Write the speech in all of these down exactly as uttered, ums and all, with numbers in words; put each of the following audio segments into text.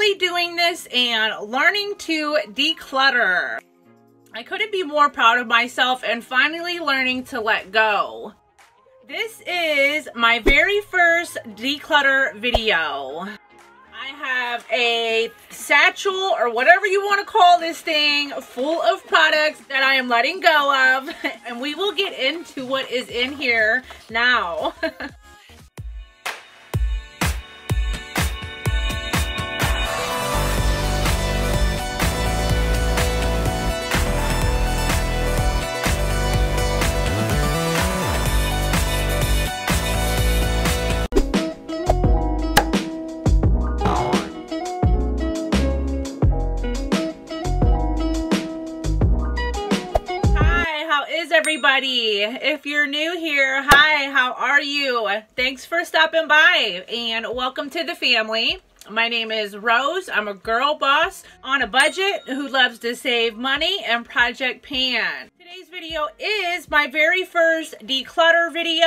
slowly doing this and learning to declutter. I couldn't be more proud of myself and finally learning to let go. This is my very first declutter video. I have a satchel or whatever you want to call this thing full of products that I am letting go of, and we will get into what is in here now. Everybody, if you're new here, hi, how are you? Thanks for stopping by and welcome to the family. My name is Rose. I'm a girl boss on a budget who loves to save money and Project Pan. Today's video is my very first declutter video.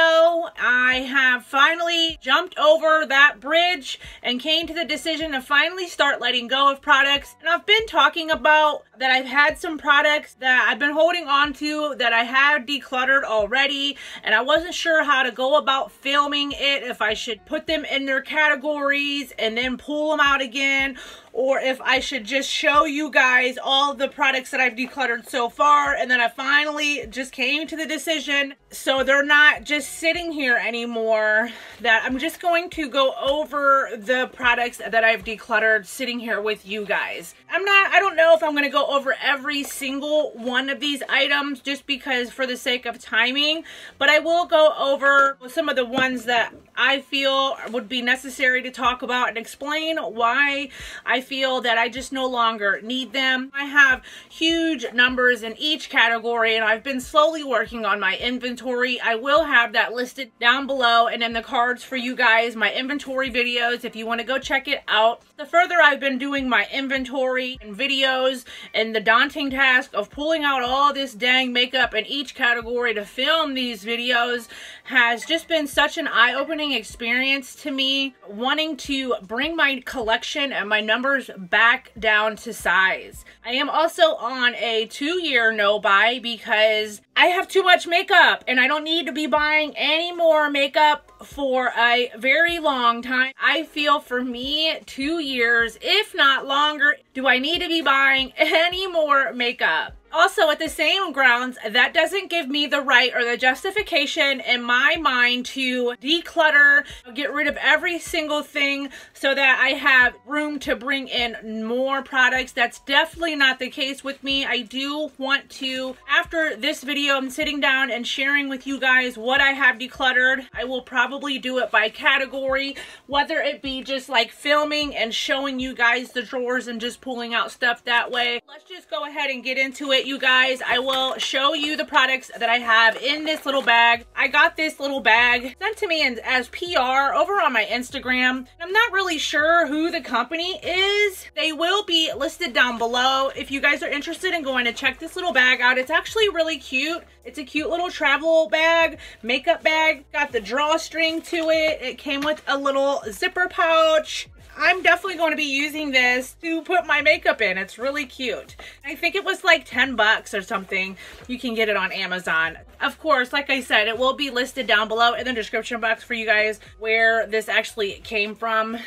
I have finally jumped over that bridge and came to the decision to finally start letting go of products. And I've been talking about that I've had some products that I've been holding on to that I have decluttered already, and I wasn't sure how to go about filming it, if I should put them in their categories and then pull them out again, or if I should just show you guys all the products that I've decluttered so far. And then I finally just came to the decision, so they're not just sitting here anymore, that I'm just going to go over the products that I've decluttered sitting here with you guys. I'm not, I don't know if I'm going to go over every single one of these items just because for the sake of timing, but I will go over some of the ones that I feel would be necessary to talk about and explain why I feel that I just no longer need them. I have huge numbers in each category, and I've been slowly working on my inventory. I will have that listed down below and in the cards for you guys, my inventory videos, if you want to go check it out. The further I've been doing my inventory and videos and the daunting task of pulling out all this dang makeup in each category to film these videos has just been such an eye-opening experience to me, wanting to bring my collection and my numbers back down to size. I am also on a two-year no-buy because I have too much makeup and I don't need to be buying any more makeup for a very long time. I feel for me, two years, if not longer, do I need to be buying any more makeup? Also, at the same grounds, that doesn't give me the right or the justification in my mind to declutter, get rid of every single thing so that I have room to bring in more products. That's definitely not the case with me. I do want to, after this video, I'm sitting down and sharing with you guys what I have decluttered. I will probably do it by category, whether it be just like filming and showing you guys the drawers and just pulling out stuff that way. Let's just go ahead and get into it. You guys, I will show you the products that I have in this little bag. I got this little bag sent to me in, as P R over on my Instagram. I'm not really sure who the company is. They will be listed down below if you guys are interested in going to check this little bag out. It's actually really cute. It's a cute little travel bag, makeup bag. Got the drawstring to it. It came with a little zipper pouch. I'm definitely going to be using this to put my makeup in. It's really cute. I think it was like ten bucks or something. You can get it on Amazon. Of course, like I said, it will be listed down below in the description box for you guys where this actually came from.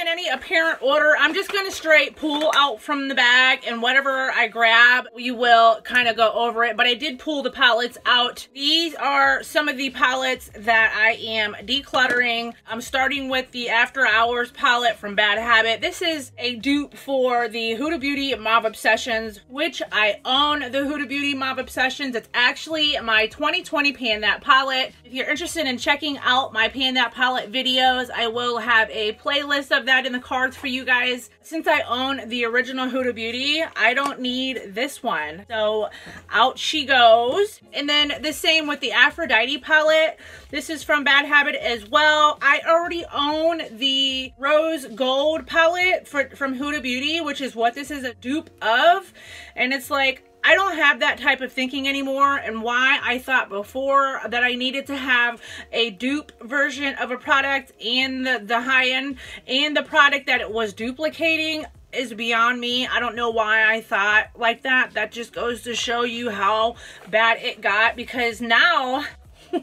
In any apparent order, I'm just going to straight pull out from the bag, and whatever I grab, we will kind of go over it. But I did pull the palettes out. These are some of the palettes that I am decluttering. I'm starting with the After Hours palette from Bad Habit. This is a dupe for the Huda Beauty Mob Obsessions, which I own the Huda Beauty Mob Obsessions. It's actually my twenty twenty Pan That Palette. If you're interested in checking out my Pan That Palette videos, I will have a playlist of that in the cards for you guys. Since I own the original Huda Beauty, I don't need this one, so out she goes. And then the same with the Aphrodite palette. This is from Bad Habit as well. I already own the Rose Gold palette for, from Huda Beauty, which is what this is a dupe of, and it's like I don't have that type of thinking anymore, and why I thought before that I needed to have a dupe version of a product and the, the high end and the product that it was duplicating is beyond me. I don't know why I thought like that. That just goes to show you how bad it got, because now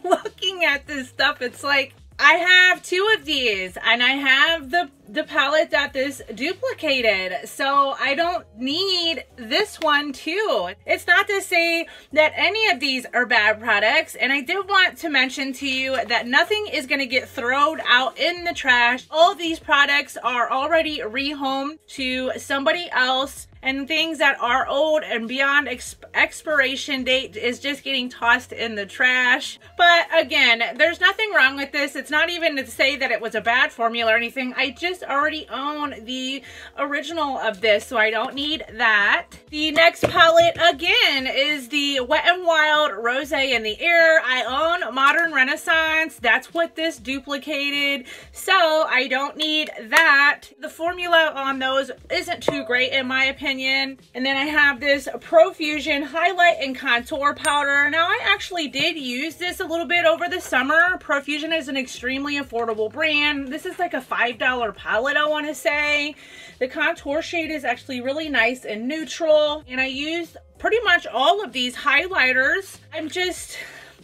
looking at this stuff, it's like I have two of these and I have the the palette that this duplicated, so I don't need this one too. It's not to say that any of these are bad products, and I did want to mention to you that nothing is going to get thrown out in the trash. All these products are already rehomed to somebody else, and things that are old and beyond exp expiration date is just getting tossed in the trash. But again, there's nothing wrong with this. It's not even to say that it was a bad formula or anything. I just already own the original of this, so I don't need that. The next palette again is the Wet n' Wild Rosé in the Air. I own Modern Renaissance. That's what this duplicated, so I don't need that. The formula on those isn't too great in my opinion. And then I have this Profusion highlight and contour powder. Now I actually did use this a little bit over the summer. Profusion is an extremely affordable brand. This is like a five dollar palette, I want to say. The contour shade is actually really nice and neutral. And I used pretty much all of these highlighters. I'm just...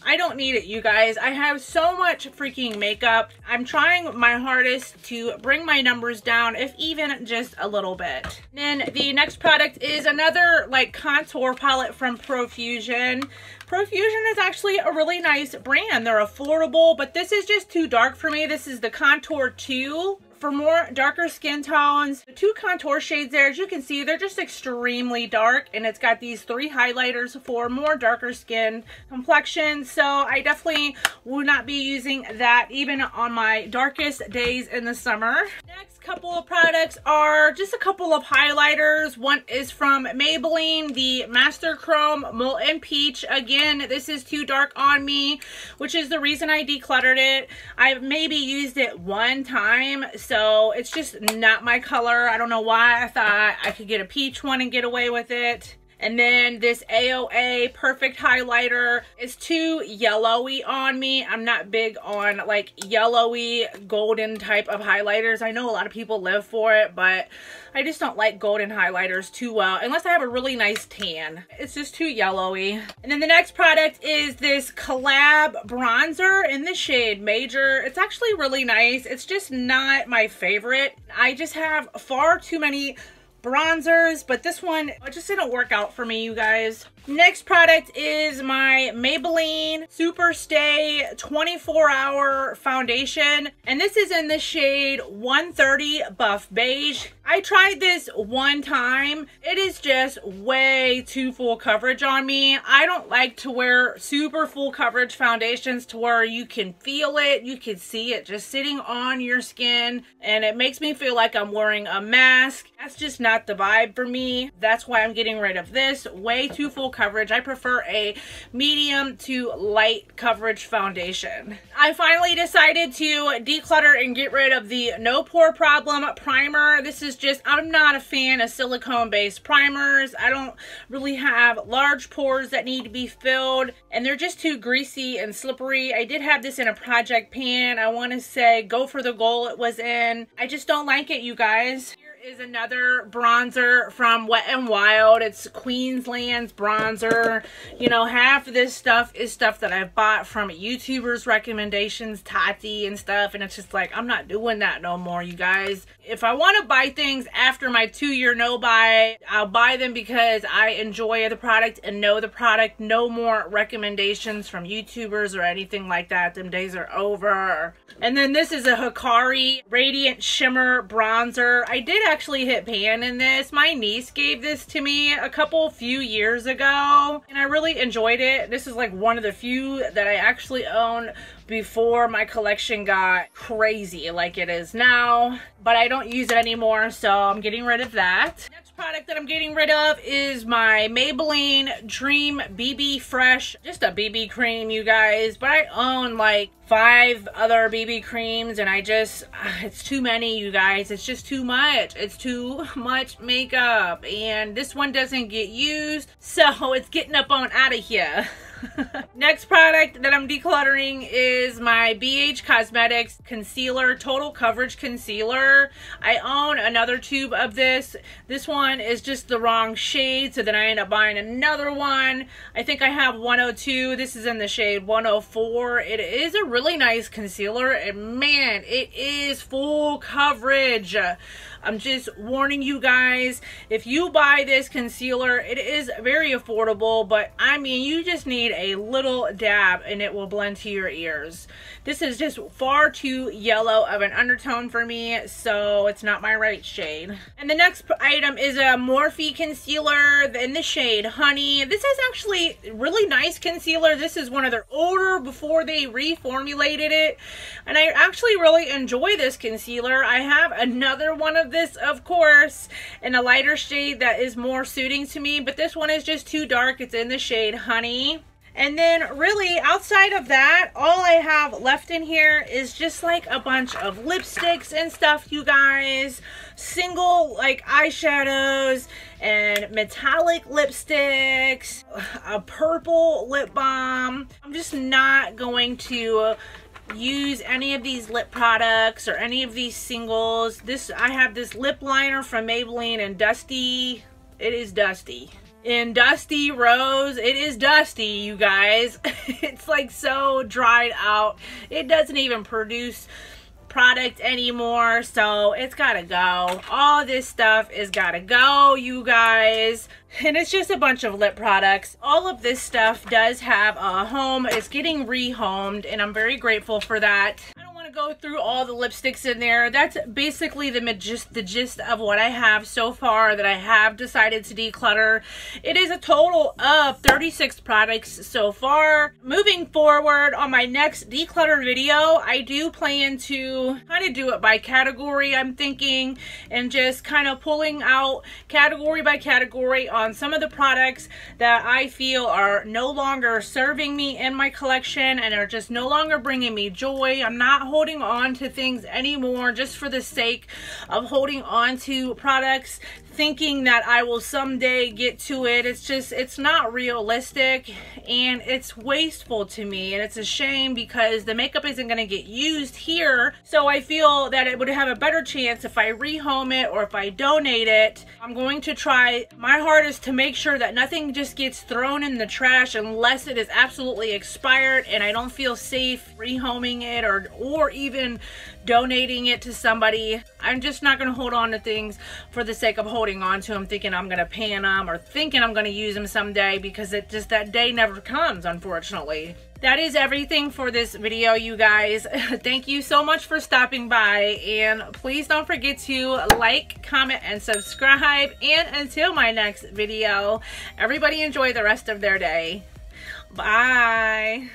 I don't need it, you guys. I have so much freaking makeup. I'm trying my hardest to bring my numbers down, if even just a little bit. And then the next product is another like contour palette from Profusion. Profusion is actually a really nice brand. They're affordable, but this is just too dark for me. This is the Contour two. For more darker skin tones, the two contour shades there, as you can see, they're just extremely dark, and it's got these three highlighters for more darker skin complexion. So I definitely will not be using that even on my darkest days in the summer. Next couple of products are just a couple of highlighters. One is from Maybelline, the Master Chrome Molten Peach. Again, this is too dark on me, which is the reason I decluttered it. I've maybe used it one time, so it's just not my color. I don't know why I thought I could get a peach one and get away with it. And then this A O A Perfect Highlighter is too yellowy on me. I'm not big on like yellowy golden type of highlighters. I know a lot of people live for it, but I just don't like golden highlighters too well, unless I have a really nice tan. It's just too yellowy. And then the next product is this Collab bronzer in the shade Major. It's actually really nice. It's just not my favorite. I just have far too many bronzers, but this one just didn't work out for me, you guys. Next product is my Maybelline Superstay twenty-four hour foundation, and this is in the shade one thirty Buff Beige. I tried this one time. It is just way too full coverage on me. I don't like to wear super full coverage foundations to where you can feel it, you can see it just sitting on your skin, and it makes me feel like I'm wearing a mask. That's just not the vibe for me. That's why I'm getting rid of this. Way too full coverage. I prefer a medium to light coverage foundation. I finally decided to declutter and get rid of the No Pore Problem primer. This is just, I'm not a fan of silicone based primers. I don't really have large pores that need to be filled, and they're just too greasy and slippery. I did have this in a project pan. I want to say Go For The Goal it was in. I just don't like it, you guys. Is another bronzer from Wet n' Wild. It's Queensland's bronzer. You know, half of this stuff is stuff that I've bought from YouTubers' recommendations, Tati and stuff, and it's just like, I'm not doing that no more, you guys. If I want to buy things after my two-year no-buy, I'll buy them because I enjoy the product and know the product. No more recommendations from YouTubers or anything like that. Them days are over. And then this is a Hikari Radiant Shimmer Bronzer. I did actually actually hit pan in this. My niece gave this to me a couple few years ago, and I really enjoyed it. This is like one of the few that I actually own before my collection got crazy like it is now, but I don't use it anymore, so I'm getting rid of that. Next first product that I'm getting rid of is my Maybelline Dream B B Fresh. Just a B B cream, you guys. But I own like five other B B creams and I just, it's too many, you guys. It's just too much. It's too much makeup. And this one doesn't get used. So it's getting up on out of here. Next product that I'm decluttering is my B H Cosmetics Concealer, Total Coverage Concealer. I own another tube of this. This one is just the wrong shade, so then I end up buying another one. I think I have one oh two. This is in the shade one oh four. It is a really nice concealer, and man, it is full coverage. I'm just warning you guys, if you buy this concealer, it is very affordable, but I mean, you just need a little dab and it will blend to your ears. This is just far too yellow of an undertone for me, so it's not my right shade. And the next item is a Morphe concealer in the shade Honey. This is actually really nice concealer. This is one of their older before they reformulated it, and I actually really enjoy this concealer. I have another one of this, of course, in a lighter shade that is more suiting to me, but this one is just too dark. It's in the shade Honey. And then really outside of that, all I have left in here is just like a bunch of lipsticks and stuff, you guys. Single like eyeshadows and metallic lipsticks, a purple lip balm. I'm just not going to use any of these lip products or any of these singles. This, I have this lip liner from Maybelline and Dusty. It is dusty. In Dusty Rose, it is dusty, you guys. It's like so dried out. It doesn't even produce product anymore, so it's gotta go. All this stuff is gotta go, you guys. And it's just a bunch of lip products. All of this stuff does have a home. It's getting rehomed, and I'm very grateful for that. I don't want to go through all the lipsticks in there. That's basically the just the gist of what I have so far that I have decided to declutter. It is a total of thirty-six products so far. Moving forward on my next declutter video, I do plan to kind of do it by category, I'm thinking, and just kind of pulling out category by category on some of the products that I feel are no longer serving me in my collection and are just no longer bringing me joy. I'm not holding on to things anymore just for the sake of holding on to products, thinking that I will someday get to it. It's just, it's not realistic and it's wasteful to me, and it's a shame because the makeup isn't going to get used here, so I feel that it would have a better chance if I rehome it or if I donate it. I'm going to try my hardest to make sure that nothing just gets thrown in the trash unless it is absolutely expired and I don't feel safe rehoming it or or even donating it to somebody. I'm just not going to hold on to things for the sake of holding on to them, thinking I'm gonna pan them or thinking I'm gonna use them someday, because it just, that day never comes, unfortunately. That is everything for this video, you guys. Thank you so much for stopping by, and please don't forget to like, comment, and subscribe. And until my next video, everybody enjoy the rest of their day. Bye.